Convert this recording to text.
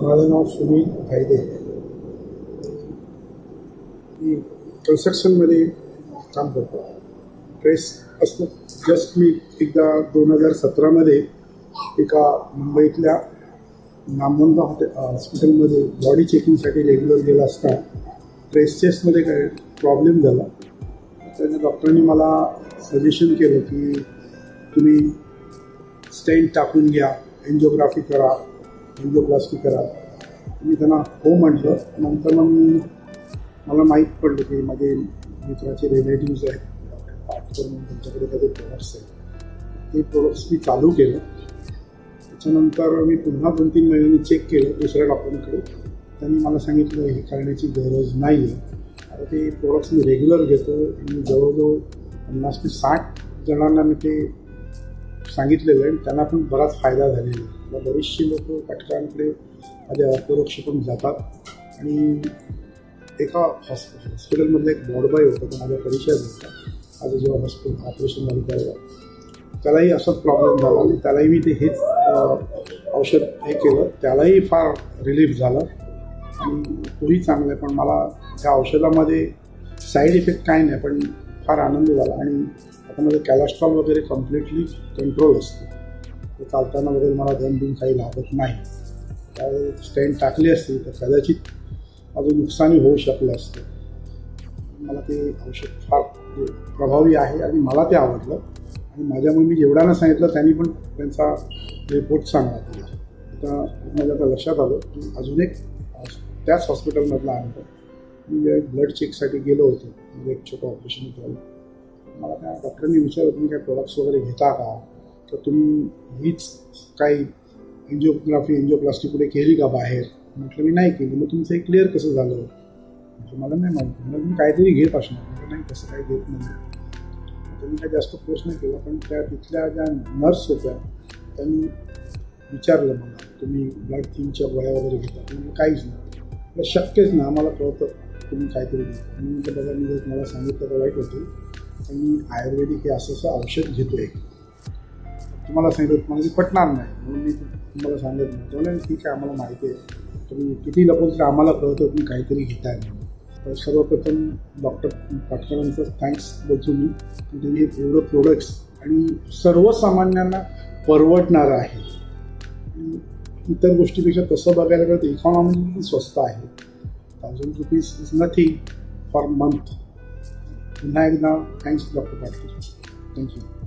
हमारा नाम सुनील भाईदे है। कंस्ट्रक्शन मध्ये काम करतो। ट्रेस असं जस्ट मी एकदा 2017 मध्ये एका मुंबईतल्या नामवंत हॉस्पिटलमध्ये बॉडी चेकिंगसाठी रेग्युलर गेला असता ट्रेस चेस्टमध्ये काय प्रॉब्लेम झाला। त्याने डॉक्टरने मला सजेशन केलं की तुम्ही स्टेंट टाकून घ्या, एंजियोग्राफी करा, एंजियोप्लास्टी करा। मी त्यांना हो म्हटलं। नंतर मला माहीत पडलं की माझे मित्राचे रिलेटिव्स आहेत डॉक्टर पाटकर म्हणून, त्यांच्याकडे काही प्रोडक्ट्स आहेत। ते प्रोडक्ट्स मी चालू केलं। त्याच्यानंतर मी पुन्हा 2-3 महिन्यांनी चेक केलं दुसऱ्या डॉक्टरांकडे। त्यांनी मला सांगितलं हे करण्याची गरज नाही आहे। आता ते प्रोडक्ट्स मी रेग्युलर घेतो। मी जवळजवळ 50 ते 60 जणांना मी ते सांगितलेलं आहे। त्यांना पण बराच फायदा झालेला आहे। मला बरेचसे लोक पाटकरांकडे माझ्या अपोरोक्षपण जातात। आणि एका हॉस्पिटलमधला एक बॉडबाय होता, तो माझ्या परिचयात होता। माझं जेव्हा हॉस्पिटल ऑपरेशन झालं त्यावेळेला त्यालाही असाच प्रॉब्लेम झाला आणि त्यालाही मी ते हेच औषध हे केलं। त्यालाही फार रिलीफ झाला आणि तोही चांगला आहे। पण मला त्या औषधामध्ये साईड इफेक्ट काय नाही, पण फार आनंद झाला। आणि आता माझं कॅलेस्ट्रॉल वगैरे कम्प्लिटली कंट्रोल असतो। चालताना वगैरे मला दम काही लागत नाही। त्यावेळी स्टेंट टाकली असती तर कदाचित माझं नुकसानही होऊ शकलं असतं। मला ते औषध फार प्रभावी आहे आणि मला ते आवडलं। आणि माझ्या मम्मी जेवढ्यांना सांगितलं त्यांनी पण त्यांचा रिपोर्ट सांगला दिला। आता माझ्या आता लक्षात आलं की अजून एक त्याच हॉस्पिटलमधला अनुभव, मी एक ब्लड चेकसाठी गेलो होतो। म्हणजे एक छोटं ऑपरेशन होतं। मला त्या डॉक्टरनी विचारलं तुम्ही काय प्रोडक्ट्स वगैरे घेता का, तर तुम्ही हीच काही एंजिओग्राफी एंजिओप्लास्टी पुढे केली का बाहेर? म्हटलं मी नाही केली। मग तुमचं हे क्लिअर कसं झालं? म्हटलं मला नाही माहिती। म्हटलं तुम्ही काहीतरी घेत असणार। म्हटलं नाही, तसं काही घेत नाही। त्यांनी काही जास्त फोर्स नाही केला, पण त्या तिथल्या ज्या नर्स होत्या त्यांनी विचारलं मला तुम्ही ब्लड थिनच्या गोळ्या वगैरे घेता? म्हटलं काहीच नाही, मला शक्यच नाही, आम्हाला कळतं तुम्ही काहीतरी घेता। मी म्हटलं बघा, मी मला सांगितलं तर वाईट होतं, तर मी आयुर्वेदिक हे असं औषध घेतो एक, तुम्हाला सांगितलं तुम्हाला ते पटणार नाही म्हणून मी तुम्हाला सांगत नाही। तेव्हा ठीक आहे, आम्हाला माहिती आहे तुम्ही किती लपवलं, आम्हाला कळतं तुम्ही काहीतरी घेताय म्हणून। तर सर्वप्रथम डॉक्टर पाटकरांचं थँक्स बोलतो मी, की त्यांनी एवढं प्रोडक्ट्स आणि सर्वसामान्यांना परवडणारं आहे। आणि इतर गोष्टीपेक्षा तसं बघायला गेलं तर इकॉनॉमी स्वस्त आहे। 1000 rupees is nothing for month. पुन्हा एकदा थँक्स डॉक्टर पाटकर, थँक्यू।